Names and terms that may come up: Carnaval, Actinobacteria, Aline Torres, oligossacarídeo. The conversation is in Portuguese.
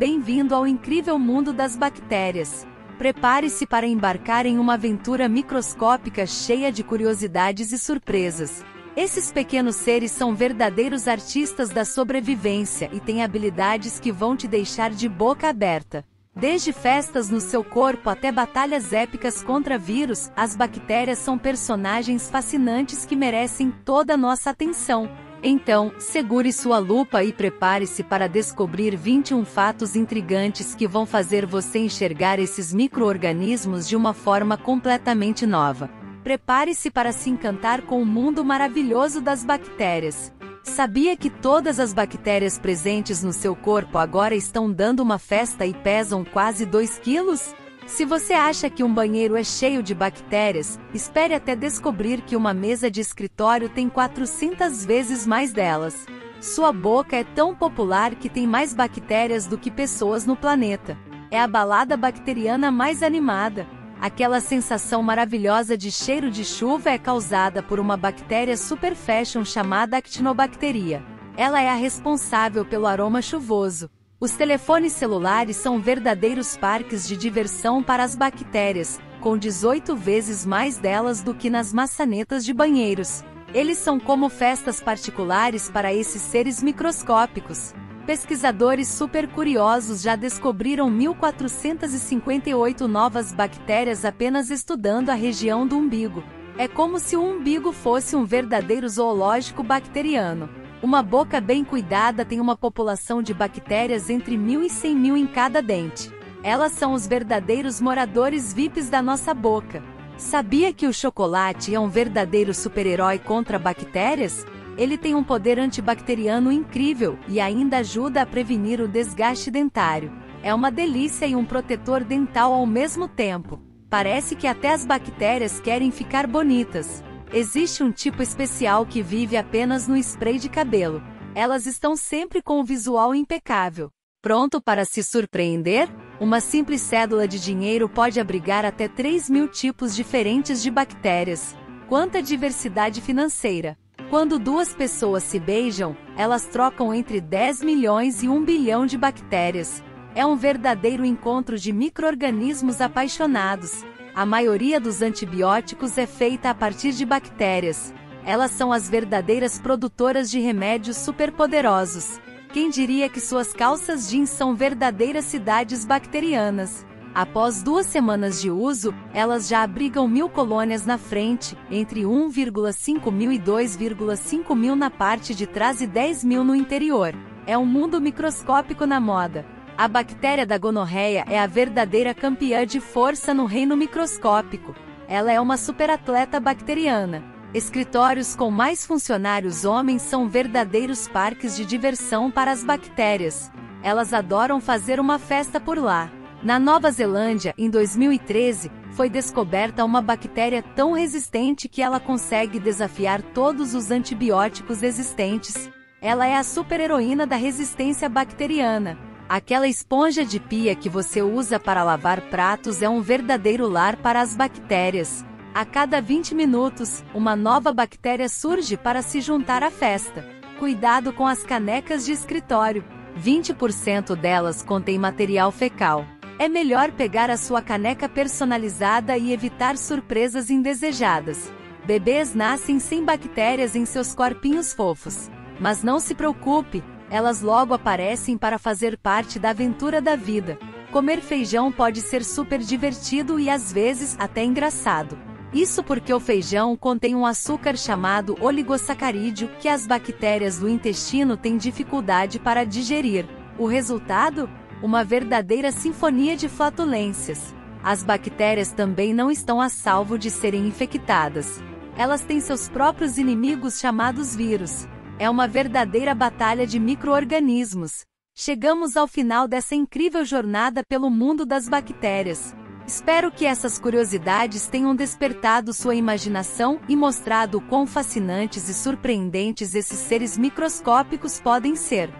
Bem-vindo ao incrível mundo das bactérias. Prepare-se para embarcar em uma aventura microscópica cheia de curiosidades e surpresas. Esses pequenos seres são verdadeiros artistas da sobrevivência e têm habilidades que vão te deixar de boca aberta. Desde festas no seu corpo até batalhas épicas contra vírus, as bactérias são personagens fascinantes que merecem toda a nossa atenção. Então, segure sua lupa e prepare-se para descobrir 21 fatos intrigantes que vão fazer você enxergar esses micro-organismos de uma forma completamente nova. Prepare-se para se encantar com o mundo maravilhoso das bactérias. Sabia que todas as bactérias presentes no seu corpo agora estão dando uma festa e pesam quase 2 quilos? Se você acha que um banheiro é cheio de bactérias, espere até descobrir que uma mesa de escritório tem 400 vezes mais delas. Sua boca é tão popular que tem mais bactérias do que pessoas no planeta. É a balada bacteriana mais animada. Aquela sensação maravilhosa de cheiro de chuva é causada por uma bactéria super fashion chamada Actinobacteria. Ela é a responsável pelo aroma chuvoso. Os telefones celulares são verdadeiros parques de diversão para as bactérias, com 18 vezes mais delas do que nas maçanetas de banheiros. Eles são como festas particulares para esses seres microscópicos. Pesquisadores super curiosos já descobriram 1.458 novas bactérias apenas estudando a região do umbigo. É como se o umbigo fosse um verdadeiro zoológico bacteriano. Uma boca bem cuidada tem uma população de bactérias entre 1.000 e 100.000 em cada dente. Elas são os verdadeiros moradores VIPs da nossa boca. Sabia que o chocolate é um verdadeiro super-herói contra bactérias? Ele tem um poder antibacteriano incrível e ainda ajuda a prevenir o desgaste dentário. É uma delícia e um protetor dental ao mesmo tempo. Parece que até as bactérias querem ficar bonitas. Existe um tipo especial que vive apenas no spray de cabelo. Elas estão sempre com o visual impecável. Pronto para se surpreender? Uma simples cédula de dinheiro pode abrigar até 3.000 tipos diferentes de bactérias. Quanta diversidade financeira! Quando duas pessoas se beijam, elas trocam entre 10 milhões e 1 bilhão de bactérias. É um verdadeiro encontro de micro-organismos apaixonados. A maioria dos antibióticos é feita a partir de bactérias. Elas são as verdadeiras produtoras de remédios superpoderosos. Quem diria que suas calças jeans são verdadeiras cidades bacterianas? Após 2 semanas de uso, elas já abrigam 1.000 colônias na frente, entre 1.500 e 2.500 na parte de trás e 10.000 no interior. É um mundo microscópico na moda. A bactéria da gonorreia é a verdadeira campeã de força no reino microscópico. Ela é uma superatleta bacteriana. Escritórios com mais funcionários homens são verdadeiros parques de diversão para as bactérias. Elas adoram fazer uma festa por lá. Na Nova Zelândia, em 2013, foi descoberta uma bactéria tão resistente que ela consegue desafiar todos os antibióticos existentes. Ela é a super-heroína da resistência bacteriana. Aquela esponja de pia que você usa para lavar pratos é um verdadeiro lar para as bactérias. A cada 20 minutos, uma nova bactéria surge para se juntar à festa. Cuidado com as canecas de escritório. 20% delas contém material fecal. É melhor pegar a sua caneca personalizada e evitar surpresas indesejadas. Bebês nascem sem bactérias em seus corpinhos fofos. Mas não se preocupe. Elas logo aparecem para fazer parte da aventura da vida. Comer feijão pode ser super divertido e às vezes até engraçado. Isso porque o feijão contém um açúcar chamado oligossacarídeo que as bactérias do intestino têm dificuldade para digerir. O resultado? Uma verdadeira sinfonia de flatulências. As bactérias também não estão a salvo de serem infectadas. Elas têm seus próprios inimigos chamados vírus. É uma verdadeira batalha de micro-organismos. Chegamos ao final dessa incrível jornada pelo mundo das bactérias. Espero que essas curiosidades tenham despertado sua imaginação e mostrado o quão fascinantes e surpreendentes esses seres microscópicos podem ser.